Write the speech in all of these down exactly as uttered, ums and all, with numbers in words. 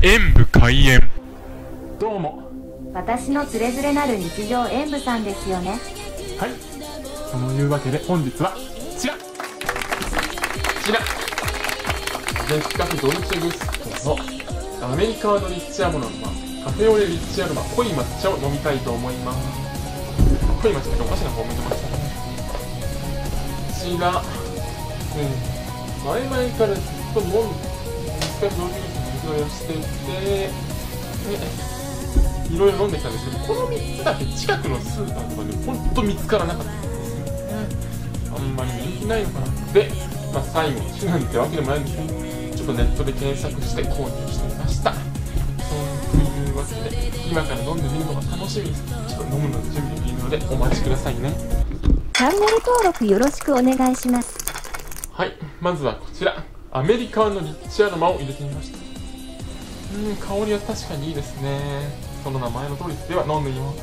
演舞開演。どうも、私のつれづれなる日常演舞さんですよね。はい、というわけで本日はこちらこちら別格ドルチェグストのアメリカのリッチアルマカフェオレリッチアルマ濃い抹茶を飲みたいと思います。濃い抹茶っておかしな方向いてましたね。こちら、うん、前々からずっともん別格ドルチェグストいろいろしていて、いろいろ飲んできたんですけど、このみっつだけ近くのスーパーとかでほんと見つからなかったんですよね。あんまり人気ないのかな。で、まあ、最後の手段ってわけでもないんですけど、ちょっとネットで検索して購入してみました。そういうわけで今から飲んでみるのが楽しみです。ちょっと飲むので準備できるのでお待ちくださいね。チャンネル登録よろしくお願いします。はい、まずはこちらアメリカのリッチアロマを入れてみました。うん、香りは確かにいいですね。その名前の通りです。では飲んでみます。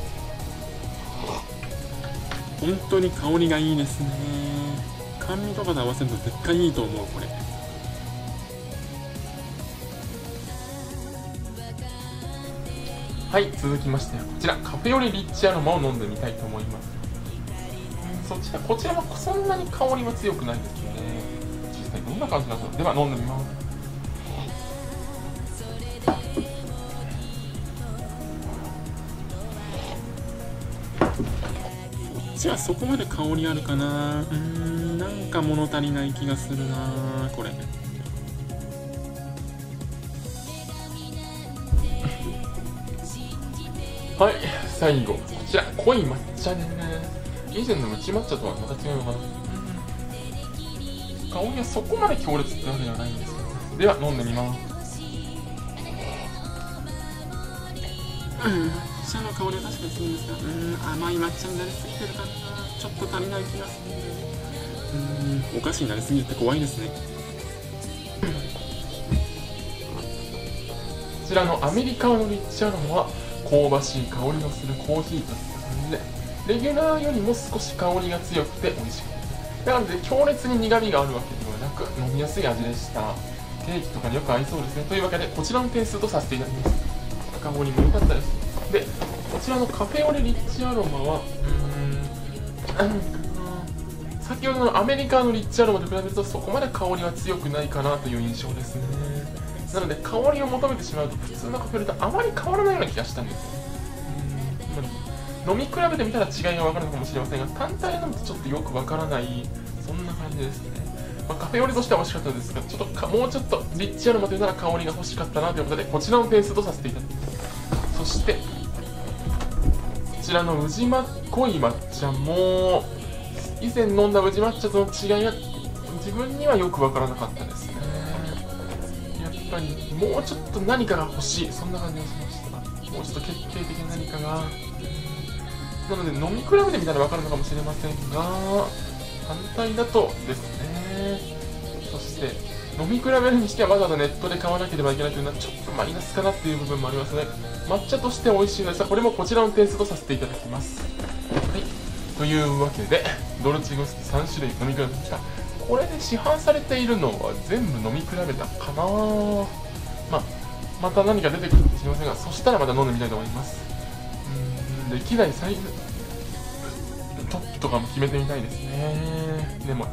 本当に香りがいいですね。甘味とかで合わせると絶対いいと思う。これはい、続きましてこちらカフェオレリッチアロマを飲んでみたいと思います。そちらこちらもそんなに香りは強くないですよね。実際どんな感じなんでしょう。では飲んでみます。じゃあそこまで香りあるかな。うーん、なんか物足りない気がするなこれ。はい、最後こちら濃い抹茶ですね。以前のうち抹茶とはまた違うのかな。香りはそこまで強烈ってわけではないんですけど、では飲んでみます。うん、抹茶の香りは確かにするんですが、うーん、甘い抹茶になりすぎてるかな。ちょっと足りない気がする。うーん、お菓子になりすぎて怖いですね。こちらのアメリカのリッチアロマは香ばしい香りのするコーヒーといった感じで、レギュラーよりも少し香りが強くて美味しい。なので強烈に苦味があるわけではなく飲みやすい味でした。ケーキとかによく合いそうですね。というわけでこちらの点数とさせていただきます。香りも良かったです。で、こちらのカフェオレリッチアロマは、うーん、先ほどのアメリカのリッチアロマと比べるとそこまで香りは強くないかなという印象ですね。なので香りを求めてしまうと普通のカフェオレとあまり変わらないような気がしたんですよ。飲み比べてみたら違いが分かるのかもしれませんが、単体で飲むとちょっとよく分からない、そんな感じですね。まあ、カフェオレとしては美味しかったですが、ちょっともうちょっとリッチアロマというなら香りが欲しかったなということでこちらのペースとさせていただきます。そしてこちらの宇治ま濃い抹茶も以前飲んだ宇治抹茶との違いが自分にはよく分からなかったですね。やっぱりもうちょっと何かが欲しい、そんな感じがしました。もうちょっと決定的な何かが、なので飲み比べてみたら分かるのかもしれませんが、反対だとですね。そして飲み比べるにしてはわざわざネットで買わなければいけないというのはちょっとマイナスかなっていう部分もありますね。抹茶として美味しいのですが、これもこちらの点数とさせていただきます。はい、というわけでドルチェグストさん種類飲み比べてきた。これで市販されているのは全部飲み比べたかな。まあ、また何か出てくるかもしれませんが、そしたらまた飲んでみたいと思います。うーん、歴代最トップとかも決めてみたいですね。でも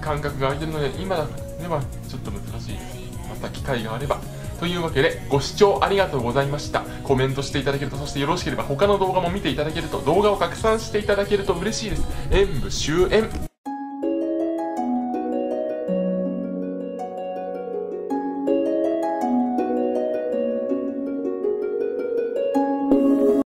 間隔が空いてるので今だではちょっと難しいです。また機会があれば。というわけでご視聴ありがとうございました。コメントしていただけると、そしてよろしければ他の動画も見ていただけると、動画を拡散していただけると嬉しいです。演舞終演。